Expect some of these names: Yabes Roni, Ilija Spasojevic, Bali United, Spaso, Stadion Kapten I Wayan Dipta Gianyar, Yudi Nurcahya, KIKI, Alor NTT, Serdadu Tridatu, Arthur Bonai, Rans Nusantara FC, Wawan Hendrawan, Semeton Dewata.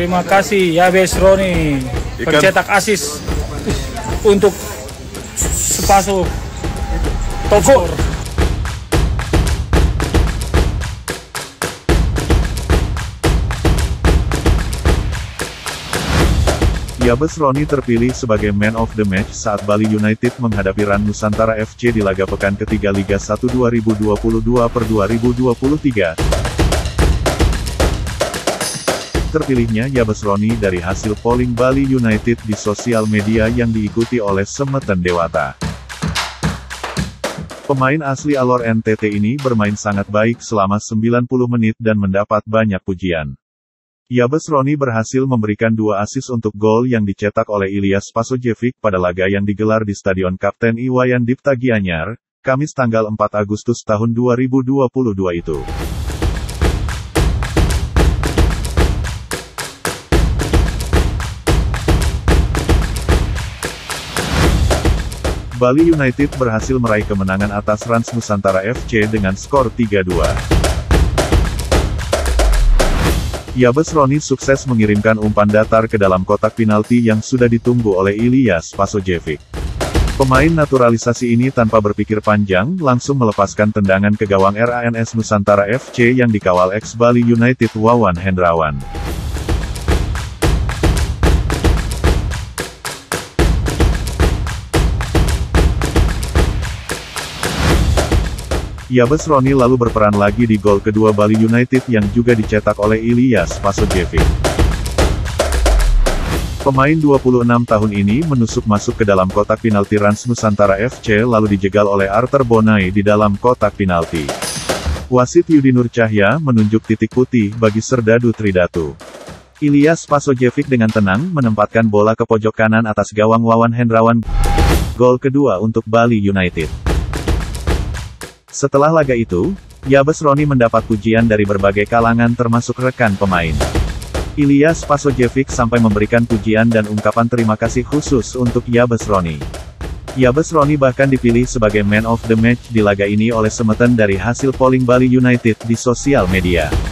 Terima kasih Yabes Roni pencetak asis untuk Spaso. Toko. Yabes Roni terpilih sebagai Man of the Match saat Bali United menghadapi Rans Nusantara FC di laga pekan ketiga Liga 1 2022/2023. Terpilihnya Yabes Roni dari hasil polling Bali United di sosial media yang diikuti oleh Semeton Dewata. Pemain asli Alor NTT ini bermain sangat baik selama 90 menit dan mendapat banyak pujian. Yabes Roni berhasil memberikan dua asis untuk gol yang dicetak oleh Ilija Spasojevic pada laga yang digelar di Stadion Kapten I Wayan Dipta Gianyar, Kamis tanggal 4 Agustus tahun 2022 itu. Bali United berhasil meraih kemenangan atas Rans Nusantara FC dengan skor 3-2. Yabes Roni sukses mengirimkan umpan datar ke dalam kotak penalti yang sudah ditunggu oleh Ilija Spasojevic. Pemain naturalisasi ini tanpa berpikir panjang langsung melepaskan tendangan ke gawang Rans Nusantara FC yang dikawal ex Bali United Wawan Hendrawan. Yabes Roni lalu berperan lagi di gol kedua Bali United yang juga dicetak oleh Ilija Spasojevic. Pemain 26 tahun ini menusuk masuk ke dalam kotak penalti Rans Nusantara FC lalu dijegal oleh Arthur Bonai di dalam kotak penalti. Wasit Yudi Nurcahya menunjuk titik putih bagi Serdadu Tridatu. Ilija Spasojevic dengan tenang menempatkan bola ke pojok kanan atas gawang Wawan Hendrawan. Gol kedua untuk Bali United. Setelah laga itu, Yabes Roni mendapat pujian dari berbagai kalangan termasuk rekan pemain. Ilija Spasojevic sampai memberikan pujian dan ungkapan terima kasih khusus untuk Yabes Roni. Yabes Roni bahkan dipilih sebagai Man of the Match di laga ini oleh Semeton dari hasil polling Bali United di sosial media.